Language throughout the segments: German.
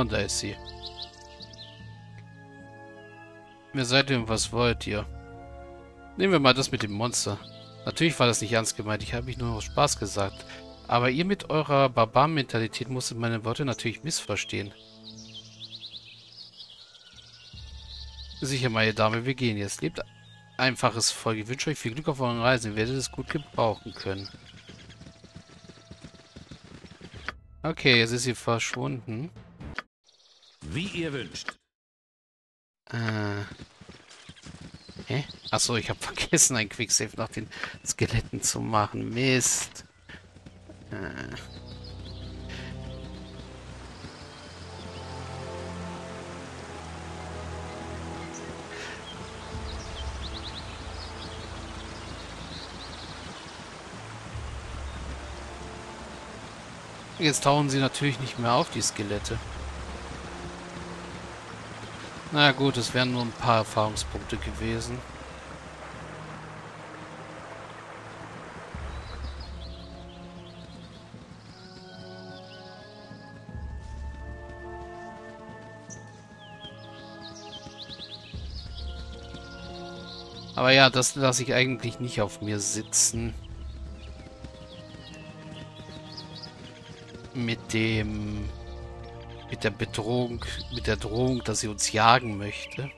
Und da ist sie. Wer seid ihr und was wollt ihr? Nehmen wir mal das mit dem Monster. Natürlich war das nicht ernst gemeint, ich habe mich nur aus Spaß gesagt. Aber ihr mit eurer Barbar-Mentalität musstet meine Worte natürlich missverstehen. Sicher, meine Dame, wir gehen jetzt. Lebt einfaches Volk. Ich wünsche euch viel Glück auf euren Reisen. Ihr werdet es gut gebrauchen können. Okay, jetzt ist sie verschwunden. Wie ihr wünscht. Hä? Achso, ich habe vergessen, ein Quicksave nach den Skeletten zu machen. Mist. Jetzt tauchen sie natürlich nicht mehr auf, die Skelette. Na gut, es wären nur ein paar Erfahrungspunkte gewesen. Aber ja, das lasse ich eigentlich nicht auf mir sitzen. Mit der Drohung, dass sie uns jagen möchte.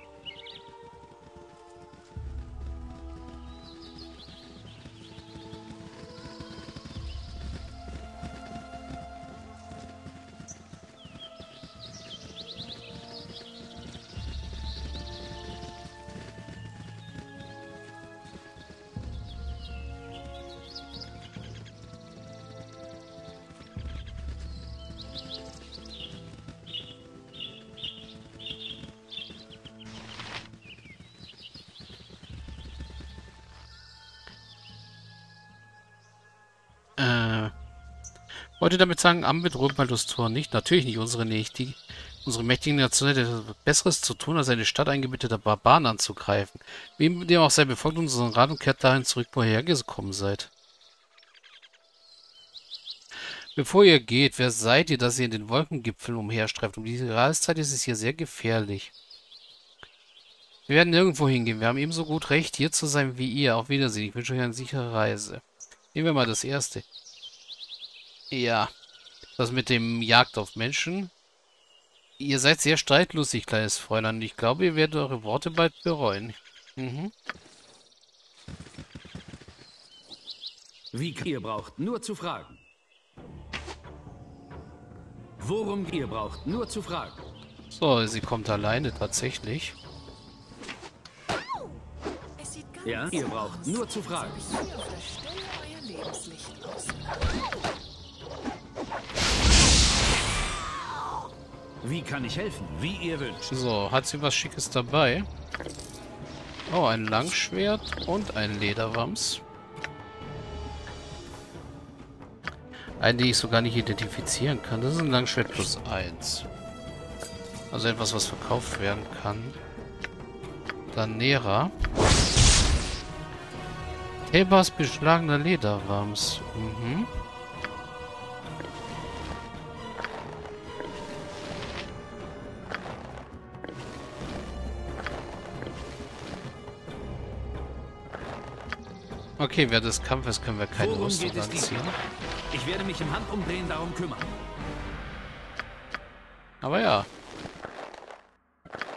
Wollt ihr damit sagen, Ambit rührt mal das Tor nicht? Natürlich nicht. Unsere mächtigen Nation hätte etwas Besseres zu tun, als eine Stadt eingebetteter Barbaren anzugreifen. Wie dem auch sei, befolgt unseren Rat und kehrt dahin zurück, woher ihr gekommen seid. Bevor ihr geht, wer seid ihr, dass ihr in den Wolkengipfeln umherstreift? Um diese Jahreszeit ist es hier sehr gefährlich. Wir werden nirgendwo hingehen. Wir haben ebenso gut Recht, hier zu sein wie ihr. Auf Wiedersehen. Ich wünsche euch eine sichere Reise. Nehmen wir mal das Erste. Ja, das mit dem Jagd auf Menschen. Ihr seid sehr streitlustig, kleines Fräulein. Ich glaube, ihr werdet eure Worte bald bereuen. Mhm. Wie ihr braucht, nur zu fragen. Worum ihr braucht, nur zu fragen. So, sie kommt alleine tatsächlich. Es sieht ganz ja, ihr braucht aus. Nur zu fragen. Wie kann ich helfen? Wie ihr wünscht. So, hat sie was Schickes dabei? Oh, ein Langschwert und ein Lederwams. Einen, den ich so gar nicht identifizieren kann. Das ist ein Langschwert plus 1. Also etwas, was verkauft werden kann. Dann Nera. Helbas beschlagener Lederwams. Mhm. Okay, während des Kampfes können wir keine Rüstung anziehen. Ich werde mich im Handumdrehen darum kümmern. Aber ja.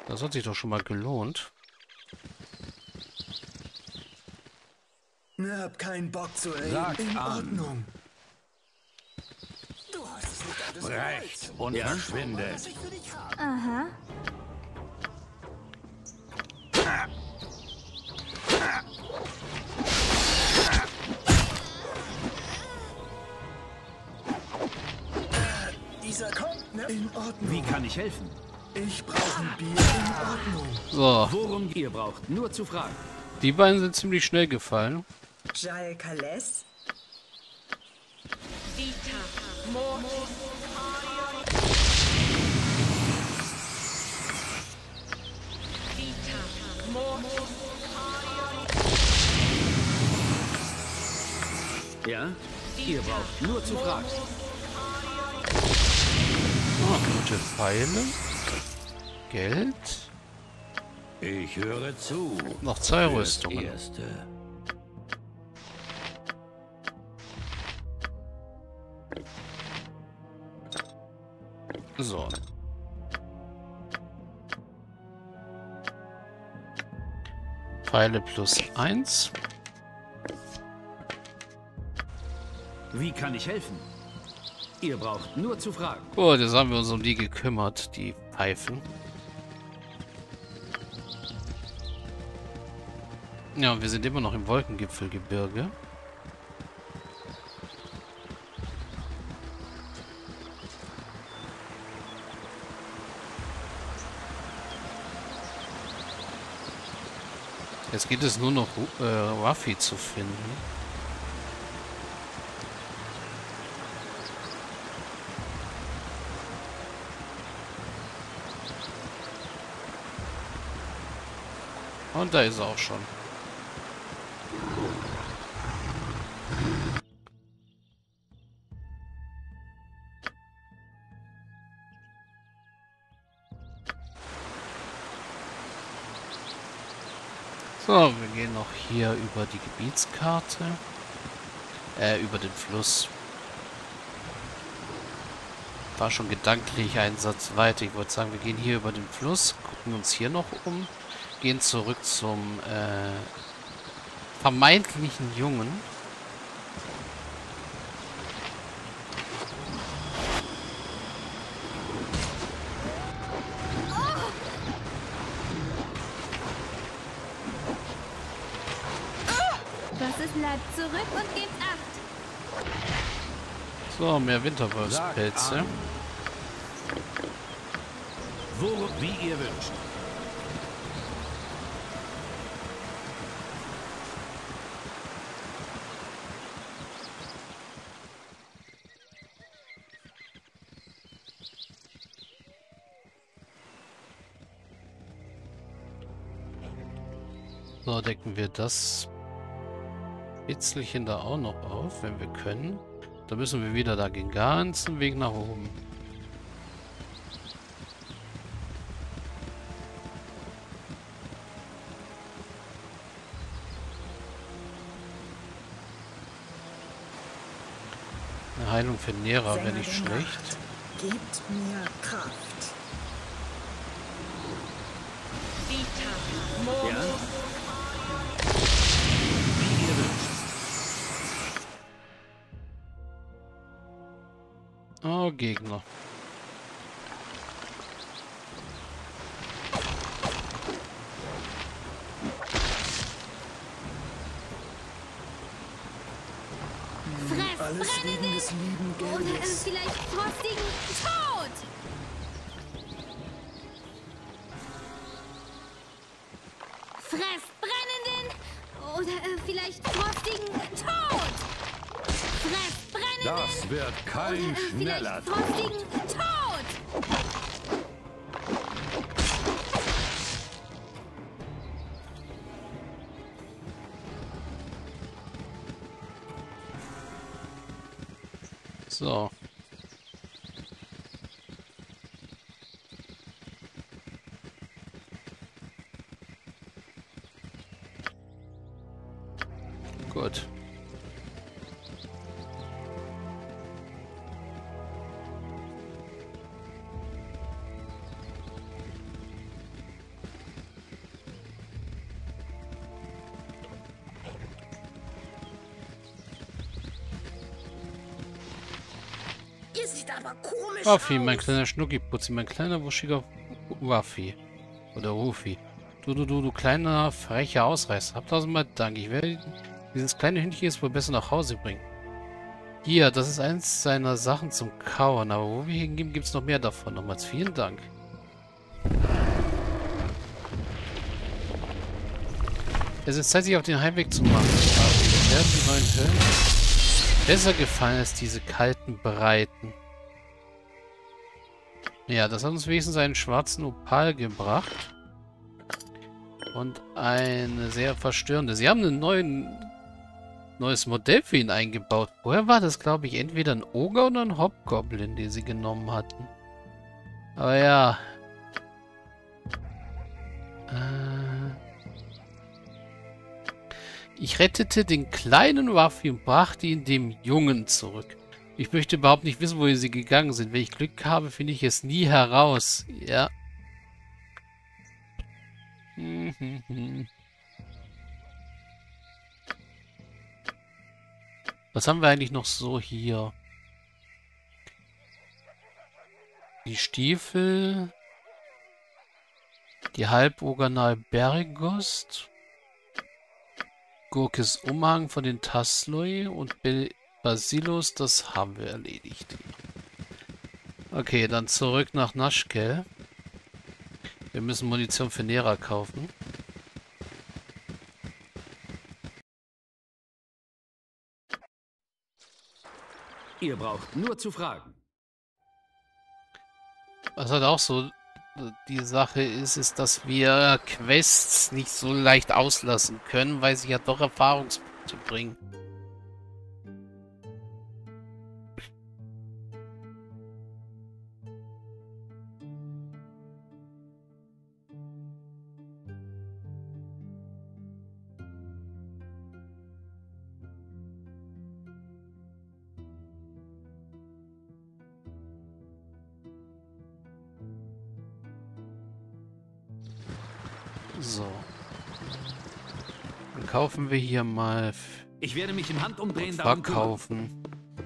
Das hat sich doch schon mal gelohnt. Ich hab keinen Bock zu reden. In Ordnung. Du hast es recht und verschwinde. Aha. In Ordnung. Wie kann ich helfen? Ich brauche ein Bier. In Ordnung. So. Worum ihr braucht, nur zu fragen. Die beiden sind ziemlich schnell gefallen. Jal Kales. Ja, ihr braucht nur zu fragen. Gute Pfeile. Geld. Ich höre zu. Noch zwei Rüstungen. So. Pfeile +1. Wie kann ich helfen? Ihr braucht nur zu fragen. Gut, jetzt haben wir uns um die gekümmert, die Pfeifen. Ja, und wir sind immer noch im Wolkengipfelgebirge. Jetzt geht es nur noch Ruffy zu finden. Und da ist er auch schon. So, wir gehen noch hier über die Gebietskarte. Über den Fluss. War schon gedanklich ein Satz weiter. Ich wollte sagen, wir gehen hier über den Fluss, gucken uns hier noch um. Gehen zurück zum vermeintlichen Jungen. Das ist bleibt zurück und gebt acht. So, mehr Winterwolfspelze. Wo, wie ihr wünscht. So, decken wir das Witzelchen da auch noch auf, wenn wir können. Da müssen wir wieder da den ganzen Weg nach oben. Eine Heilung für Nera wäre nicht schlecht. Gebt mir Kraft. Ja. Oh, Gegner. Alles wegen des lieben Geldes. Oder ist vielleicht frostigen Tod. Fresst brennenden oder vielleicht frostigen Tod. Fresst. Das wird kein schneller Tod. So. Gut. Ruffy, mein kleiner Schnuckiputzi, mein kleiner wuschiger Ruffy. Oder Ruffy. Du kleiner, frecher Ausreißer. Hab tausendmal Dank. Ich werde dieses kleine Hündchen jetzt wohl besser nach Hause bringen. Hier, das ist eins seiner Sachen zum Kauen. Aber wo wir hingehen, gibt es noch mehr davon. Nochmals vielen Dank. Es ist Zeit, sich auf den Heimweg zu machen. Aber werden die neuen Höhlen besser gefallen als diese kalten Breiten. Ja, das hat uns wenigstens einen schwarzen Opal gebracht. Und eine sehr verstörende. Sie haben ein neues Modell für ihn eingebaut. Vorher war das, glaube ich, entweder ein Ogre oder ein Hobgoblin, den sie genommen hatten. Aber ja. Ich rettete den kleinen Ruffy und brachte ihn dem Jungen zurück. Ich möchte überhaupt nicht wissen, wohin sie gegangen sind. Wenn ich Glück habe, finde ich es nie heraus. Ja. Was haben wir eigentlich noch so hier? Die Stiefel. Die Halboganal Bergost. Gurkes Umhang von den Tasloi und Basilos, das haben wir erledigt. Okay, dann zurück nach Naschkel. Wir müssen Munition für Nera kaufen. Ihr braucht nur zu fragen. Was halt auch so die Sache ist, dass wir Quests nicht so leicht auslassen können, weil sie ja doch Erfahrungspunkte bringen. So. Dann kaufen wir hier mal. Ich werde mich im Handumdrehen darum verkaufen.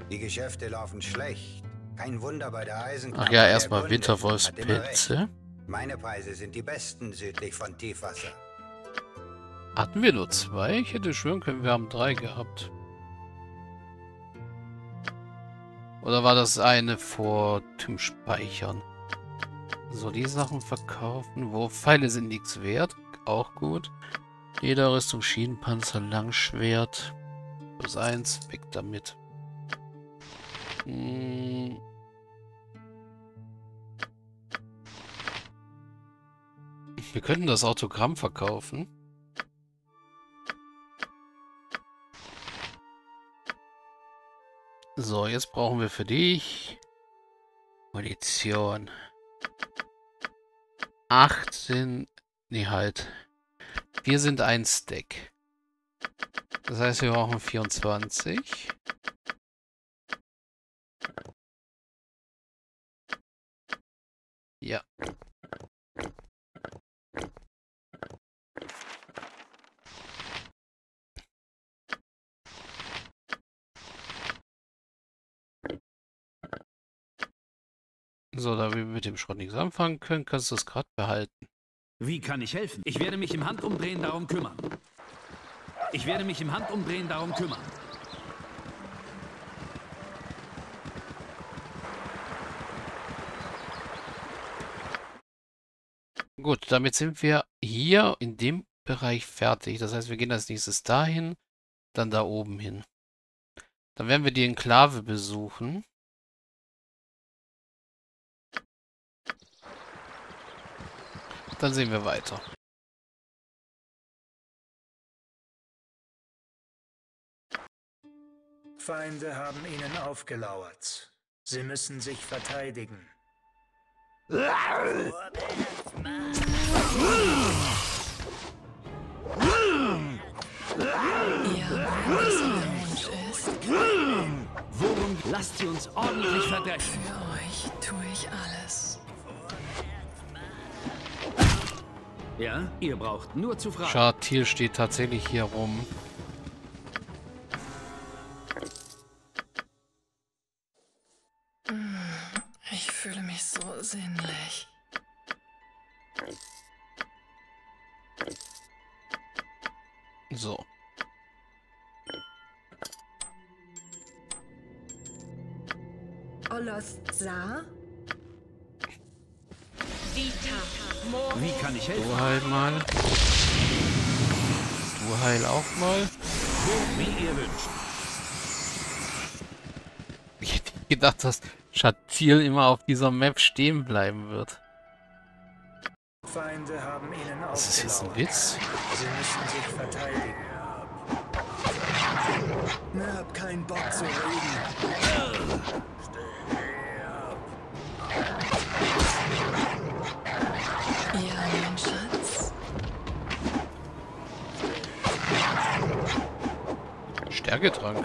Die Geschäfte laufen schlecht. Kein Wunder bei der Eisenkammer. Ach ja, erstmal Winterwolfspilze. Meine Preise sind die besten südlich von Tiefwasser. Hatten wir nur 2? Ich hätte schwören können, wir haben 3 gehabt. Oder war das eine vor dem Speichern? So, die Sachen verkaufen. Wurfpfeile sind nichts wert. Auch gut. Lederrüstung, Schienenpanzer, Langschwert. Plus 1, weg damit. Hm. Wir könnten das Autogramm verkaufen. So, jetzt brauchen wir für dich Munition. 18. Nee, halt. Wir sind ein Stack. Das heißt, wir brauchen 24. Ja. So, da wir mit dem Schrott nichts anfangen können, kannst du das gerade behalten. Wie kann ich helfen? Ich werde mich im Handumdrehen darum kümmern. Ich werde mich im Handumdrehen darum kümmern. Gut, damit sind wir hier in dem Bereich fertig. Das heißt, wir gehen als nächstes dahin, dann da oben hin. Dann werden wir die Enklave besuchen. Dann sehen wir weiter. Feinde haben ihnen aufgelauert. Sie müssen sich verteidigen. Worum lasst ihr uns ordentlich verdreschen? Für euch tue ich alles. Ja, ihr braucht nur zu fragen. Schartier steht tatsächlich hier rum. Ich fühle mich so sinnlich. So. Olos Saar? Wie kann ich helfen? Du heil mal. Du heil auch mal. Wie ihr wünscht. Ich hätte gedacht, dass Schatziel immer auf dieser Map stehen bleiben wird. Feinde haben ihnen aufgelaufen. Ist das jetzt ein Witz? Sie müssen sich verteidigen. Na, hab keinen Bock zu reden. Steh ab. Bergetrank.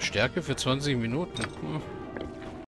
Stärke für 20 Minuten.